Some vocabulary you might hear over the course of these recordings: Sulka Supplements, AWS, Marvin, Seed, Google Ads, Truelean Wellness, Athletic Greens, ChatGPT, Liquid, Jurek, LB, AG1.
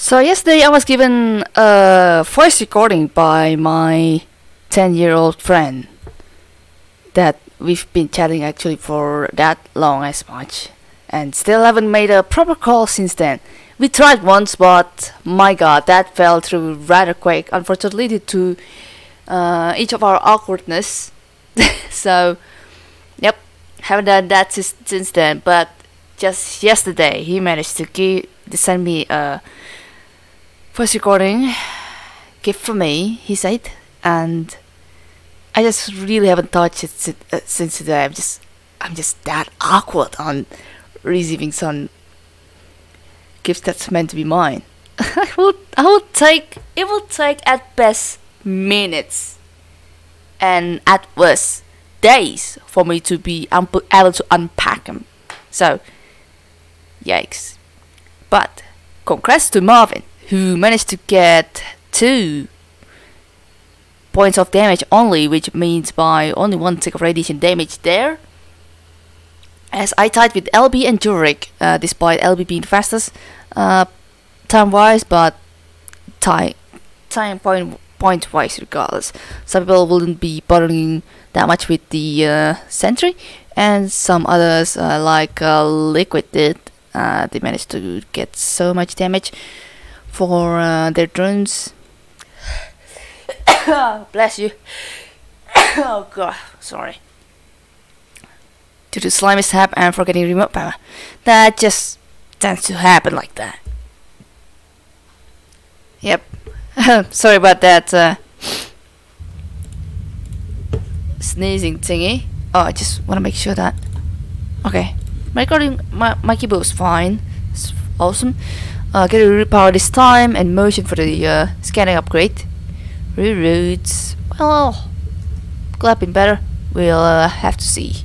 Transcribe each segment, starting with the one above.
So yesterday I was given a voice recording by my 10-year-old friend that we've been chatting actually for that long as much, and still haven't made a proper call since then. We tried once, but my god, that fell through rather quick, unfortunately, due to each of our awkwardness. So yep, haven't done that since then, but just yesterday he managed to send me a voice recording gift for me, he said, and I just really haven't touched it since today. I'm just that awkward on receiving some gifts that's meant to be mine. It will take at best minutes and at worst days for me to be able to unpack them. So yikes. But congrats to Marvin, who managed to get 2 points of damage only, which means by only 1 tick of radiation damage there, as I tied with LB and Jurek, despite LB being fastest time-wise, but time point-wise regardless. Some people wouldn't be bothering that much with the sentry, and some others like Liquid did. They managed to get so much damage for their drones. Bless you. Oh god, sorry. Due to slime mishap and forgetting remote power, that just tends to happen like that. Yep. Sorry about that sneezing thingy. Oh, I just want to make sure that okay. My keyboard is fine. It's awesome. Get a reroute power this time and motion for the scanning upgrade. Reroutes. Well, could have been better. We'll have to see.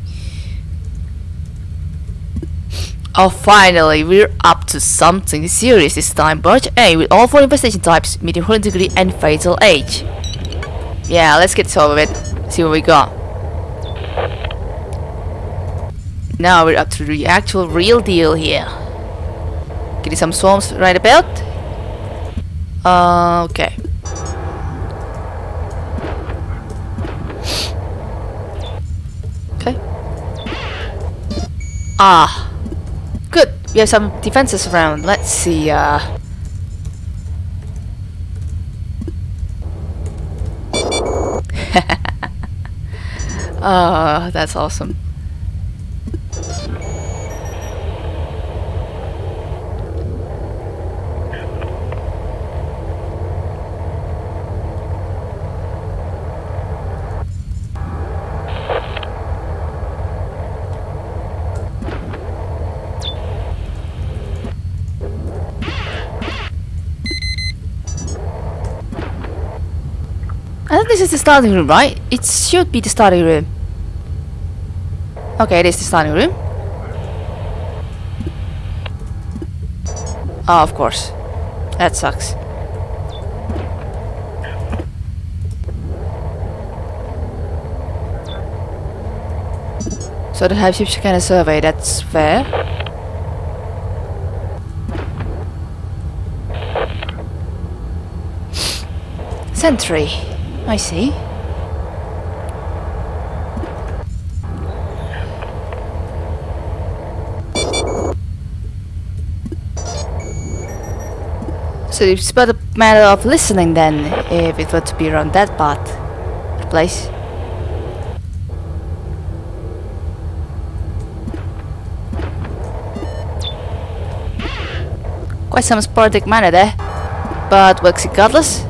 Oh, finally, we're up to something serious this time. Barge A with all 4 infestation types, meteor degree, and fatal age. Yeah, let's get over it. See what we got. Now we're up to the actual real deal here. Getting some swarms right about. Okay. Okay. Ah. Good. We have some defenses around. Let's see. Oh, that's awesome. I think this is the starting room, right? It should be the starting room. Okay, it is the starting room. Oh, of course. That sucks. So the hype ship can survey, that's fair. Sentry. I see. So it's but a matter of listening then, if it were to be around that part, the place. Quite some sporadic manner there, but works regardless.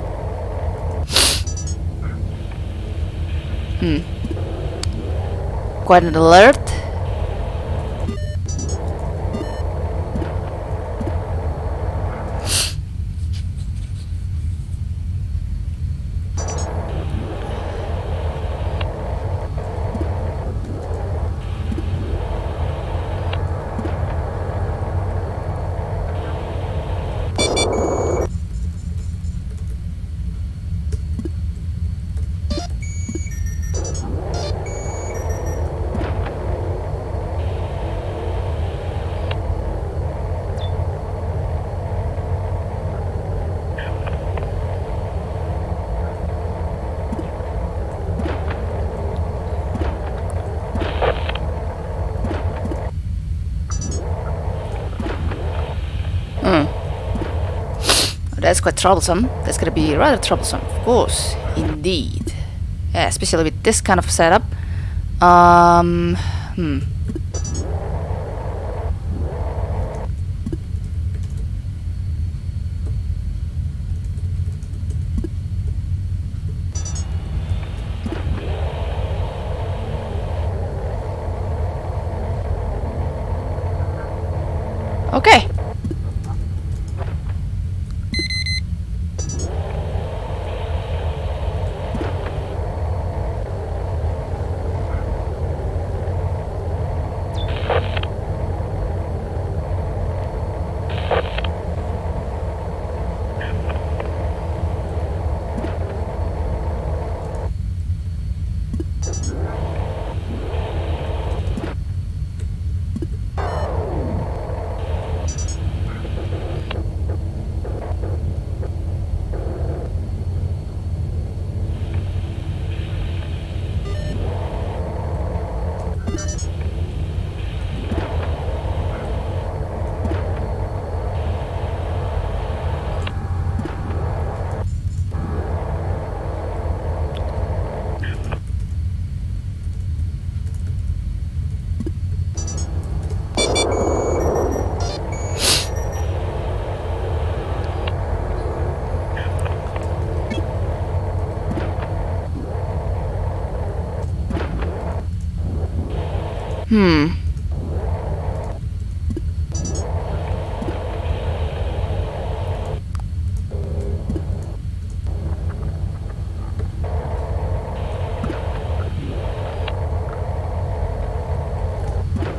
Quite an alert. That's quite troublesome. That's gonna be rather troublesome, of course, indeed. Yeah, especially with this kind of setup. Okay.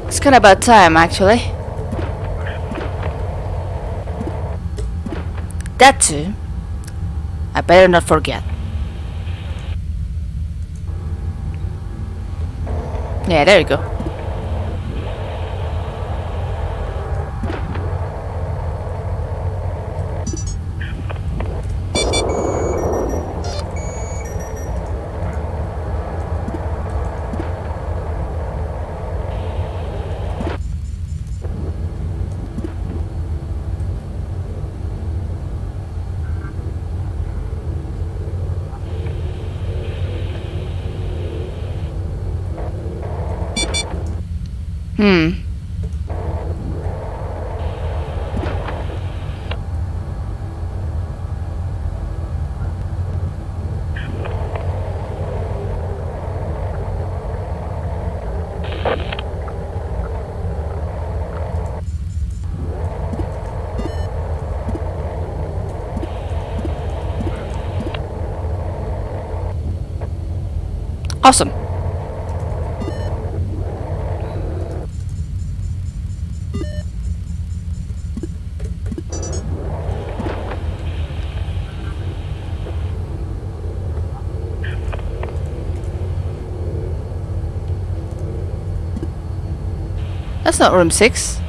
It's kind of about time, actually. That too, I better not forget. Yeah, there you go. Awesome. That's not room 6.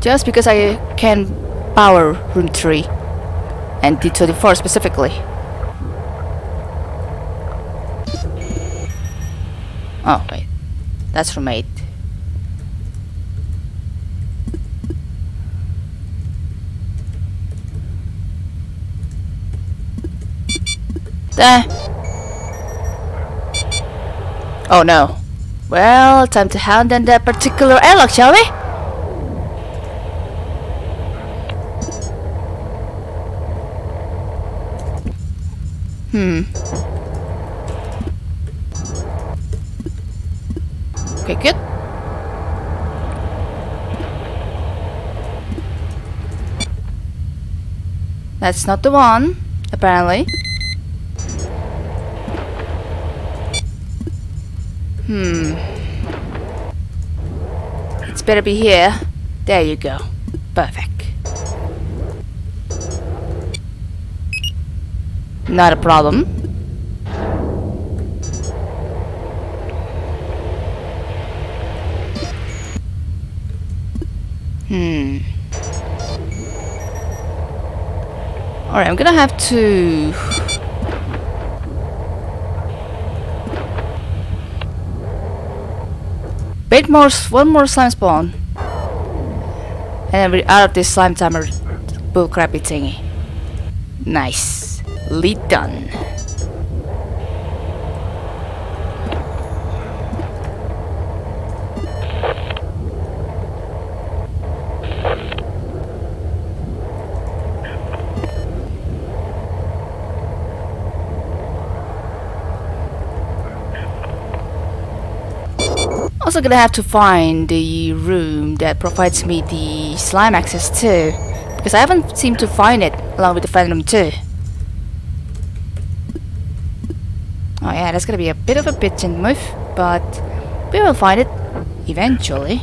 Just because I can power room 3. And D24 specifically. Oh, wait. That's room 8. There. Oh no. Well, time to hound down that particular airlock, shall we? Okay, good. That's not the one, apparently. It's better be here. There you go. Perfect. Not a problem. Alright, I'm gonna have to... One more slime spawn. and we're out of this slime timer bullcrappy thingy. Nice. Lead done. Also gonna have to find the room that provides me the slime access too, because I haven't seemed to find it along with the Phantom too. Oh yeah, that's gonna be a bit of a bitch and move, but we will find it eventually.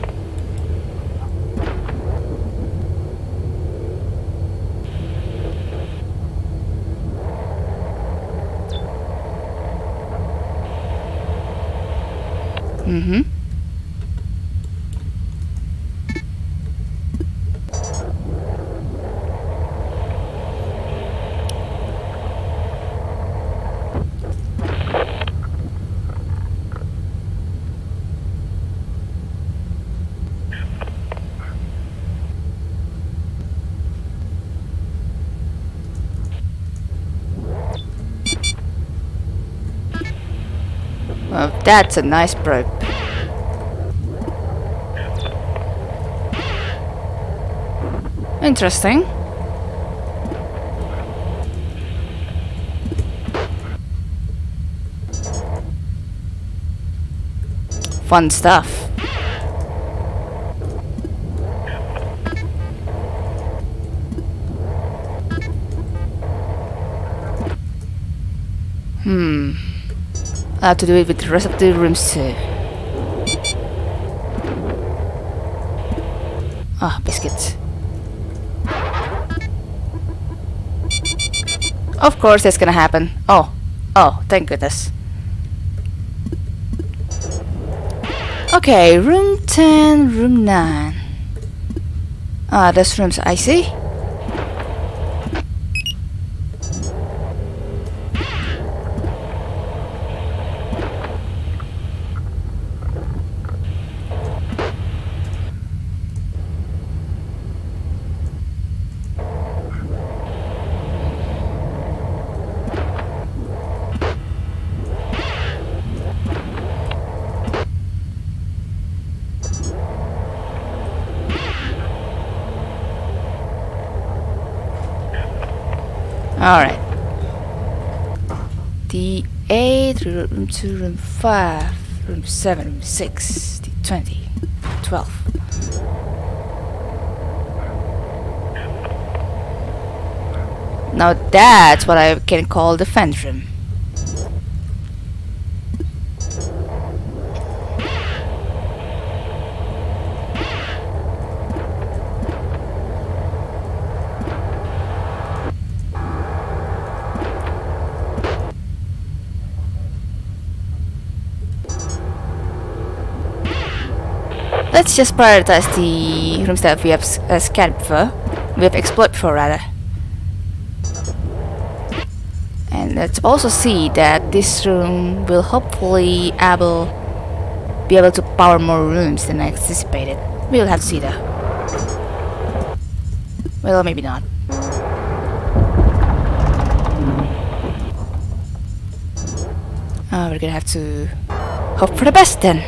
Mm-hmm. Well, that's a nice probe. Interesting. Fun stuff. I have to do it with the rest of the rooms too. Ah, biscuits. Of course that's gonna happen. Oh, thank goodness. Okay, room 10, room 9. Ah, those rooms I see. Alright. The 8, room 2, room 5, room 7, room 6, the 20, 12. Now that's what I can call the vent room. Let's just prioritize the rooms that we have scanned for, we have explored for rather. And let's also see that this room will hopefully be able to power more rooms than I anticipated. We'll have to see though. Well, maybe not. We're gonna have to hope for the best then.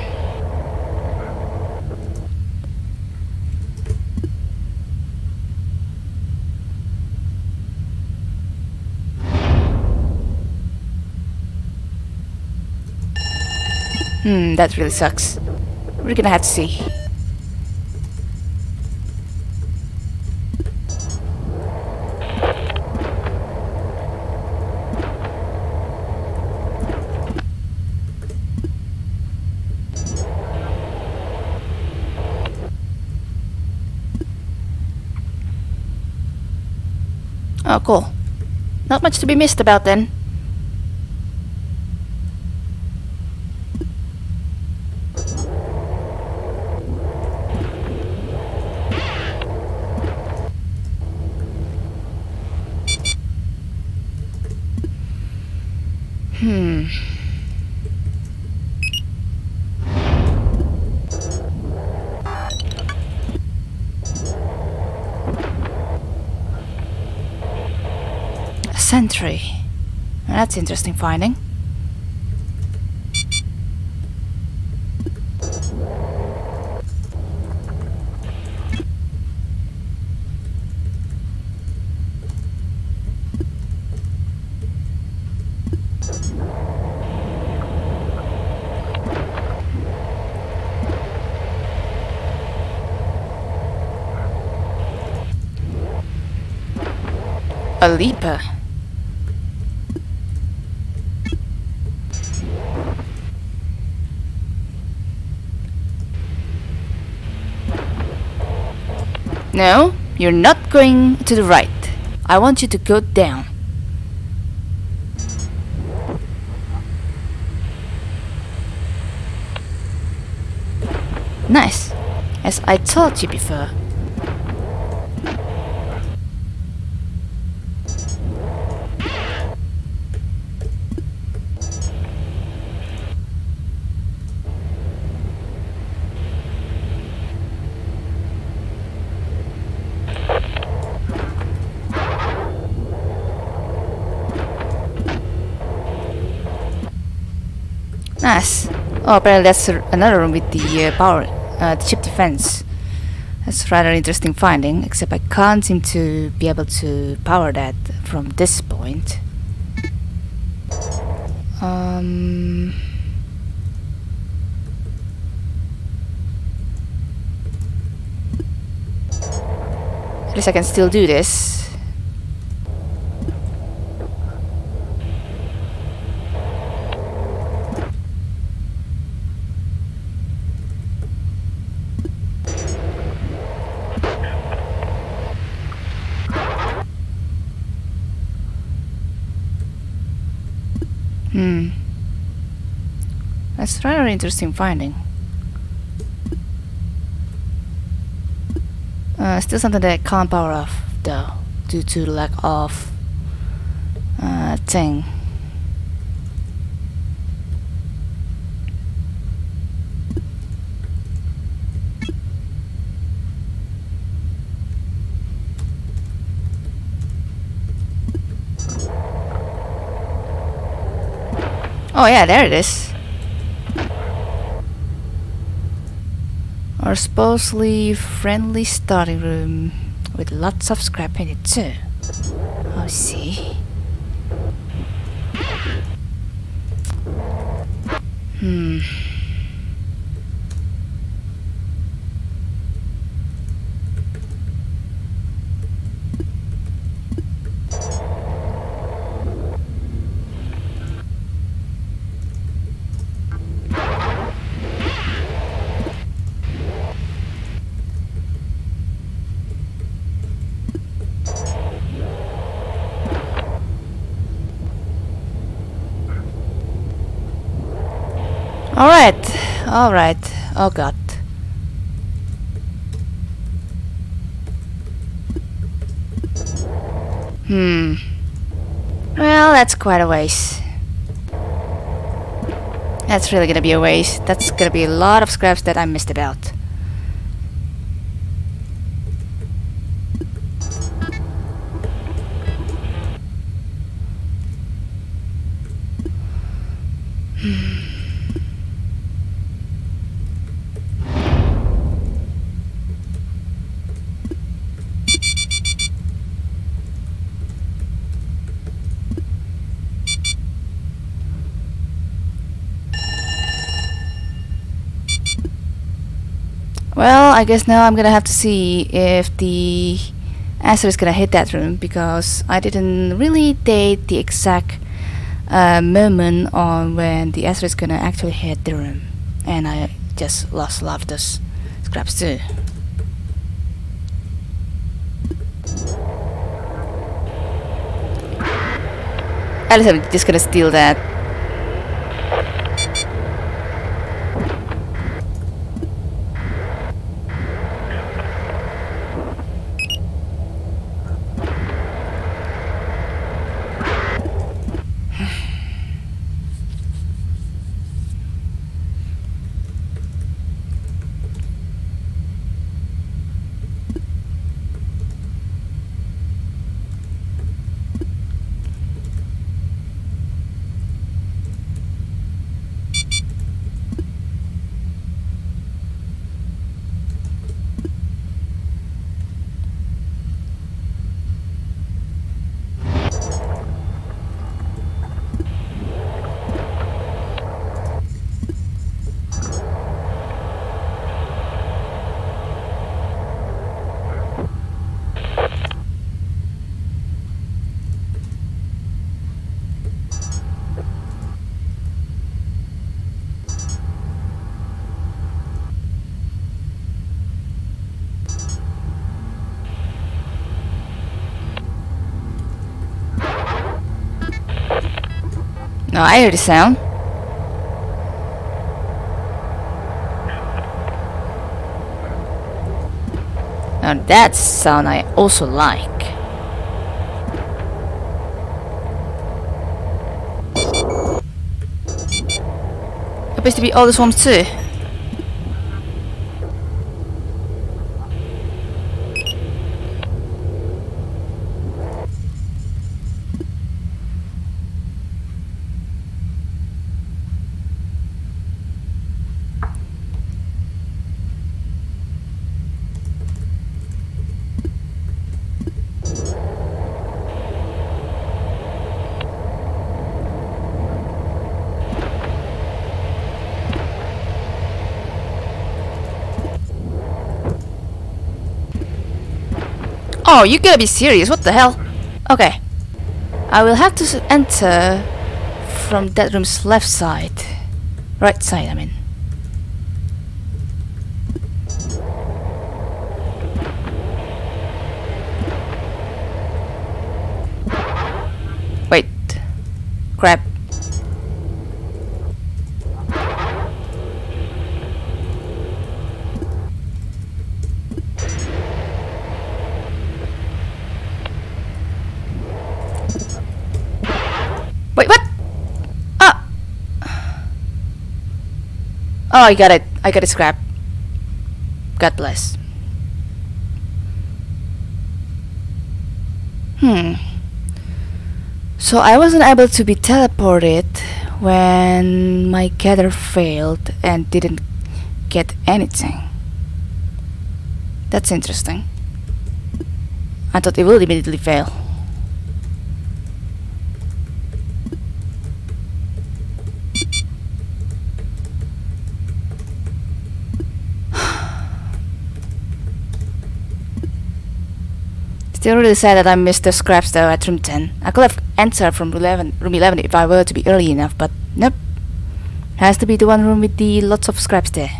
That really sucks. We're gonna have to see. Oh, cool. Not much to be missed about then. sentry. That's interesting finding. A leaper. No, you're not going to the right. I want you to go down. Nice, as I told you before. Nice. Oh, apparently that's another room with the power, the chip defense. That's rather interesting finding, except I can't seem to be able to power that from this point. At least I can still do this. That's rather interesting finding. Still something that I can't power off though, due to lack of thing. Oh yeah, there it is. Our supposedly friendly starting room with lots of scrap in it too. Oh, see. Alright, oh god. Well, that's quite a waste. That's really gonna be a waste. That's gonna be a lot of scraps that I missed about. Well, I guess now I'm gonna have to see if the answer is gonna hit that room, because I didn't really date the exact moment on when the answer is gonna actually hit the room, and I just lost a lot of those scraps too. At least I'm just gonna steal that. No, I heard a sound. Now that sound I also like. There appears to be all the swamps too. Oh, you gotta be serious, what the hell? Okay. I will have to enter from that room's left side. Right side, I mean. Wait. Crap. Oh, I got it. I got it scrapped. God bless. So I wasn't able to be teleported when my gather failed and didn't get anything. That's interesting. I thought it would immediately fail. Still really sad that I missed the scraps though at room 10. I could have entered from room 11 if I were to be early enough, but nope. Has to be the one room with the lots of scraps there.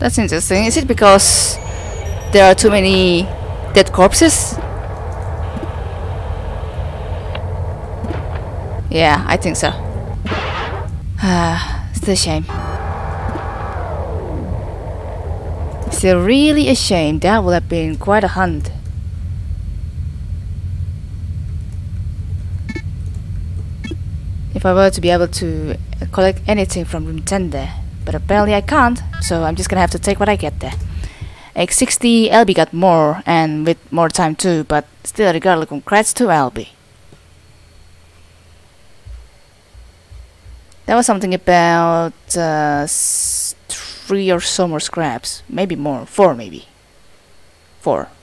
That's interesting. Is it because there are too many dead corpses? Yeah, I think so. Still a shame. Still really a shame. That would have been quite a hunt. If I were to be able to collect anything from room 10 there. But apparently I can't, so I'm just gonna have to take what I get there. X60, LB got more, and with more time too, but still regardless, congrats to LB. That was something about 3 or so more scraps, maybe more, 4 maybe. 4.